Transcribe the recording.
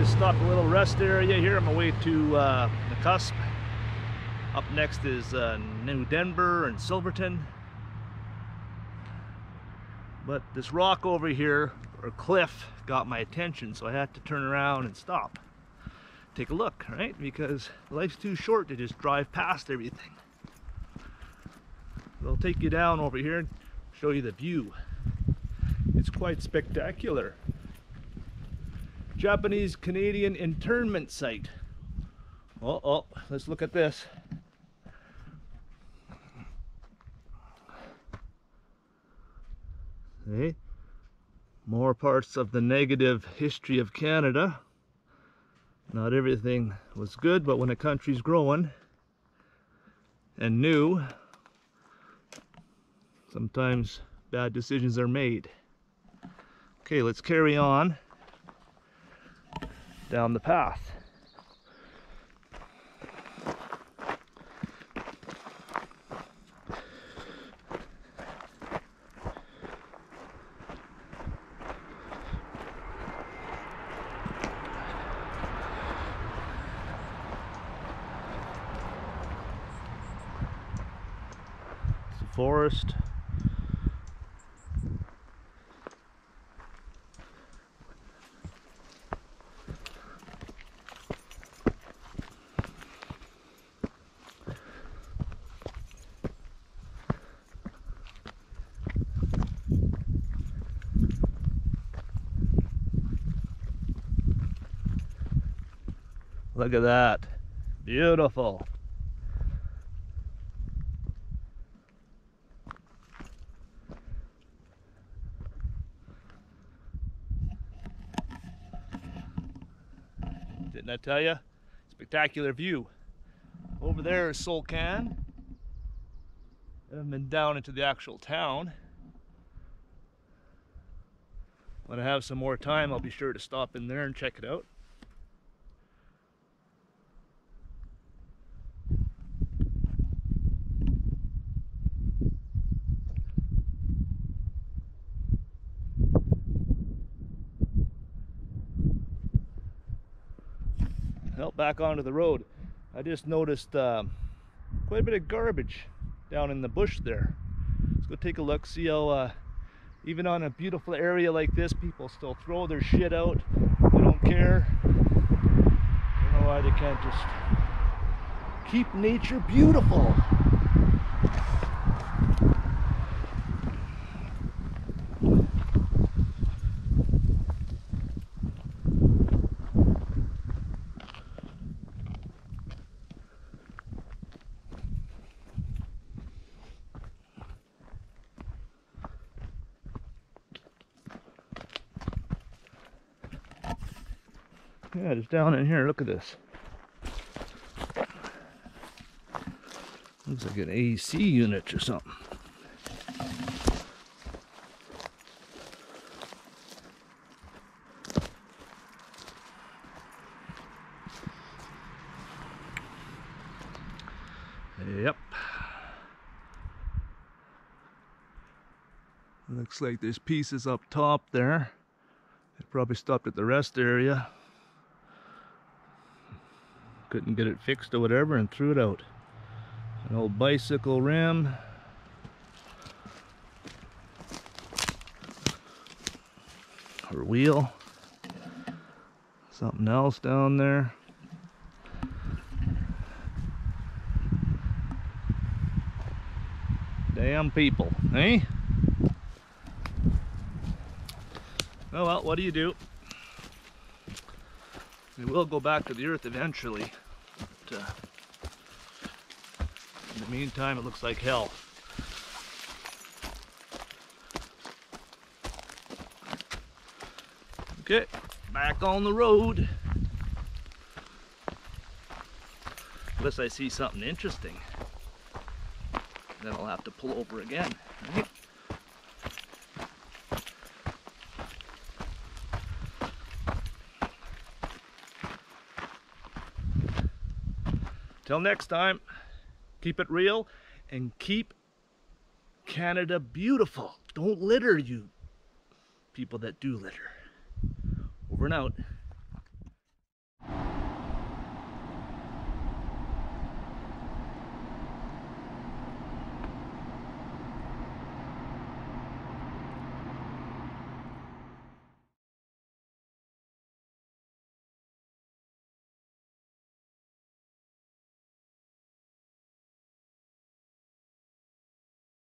Just stop a little rest area here on my way to the cusp. Up next is New Denver and Silverton. But this rock over here, or cliff, got my attention, so I had to turn around and stop. Take a look, right? Because life's too short to just drive past everything. They'll take you down over here and show you the view. It's quite spectacular. Japanese Canadian internment site. Oh, let's look at this. See? More parts of the negative history of Canada. Not everything was good, but when a country's growing and new, sometimes bad decisions are made. Okay, let's carry on down the path. It's a forest. Look at that, beautiful. Didn't I tell you? Spectacular view. Over there is Slocan. I haven't been down into the actual town. When I have some more time, I'll be sure to stop in there and check it out. Well, back onto the road. I just noticed quite a bit of garbage down in the bush there. Let's go take a look, see how even on a beautiful area like this, people still throw their shit out. They don't care. I don't know why they can't just keep nature beautiful. Yeah, just down in here, look at this. Looks like an AC unit or something. Yep. Looks like there's pieces up top there. They probably stopped at the rest area. Couldn't get it fixed or whatever and threw it out. An old bicycle rim. Or wheel. Something else down there. Damn people, eh? Oh well, what do you do? We will go back to the earth eventually, but in the meantime it looks like hell. Okay, back on the road. Unless I see something interesting, then I'll have to pull over again. Right? Till next time, keep it real and keep Canada beautiful. Don't litter, you people that do litter. Over and out.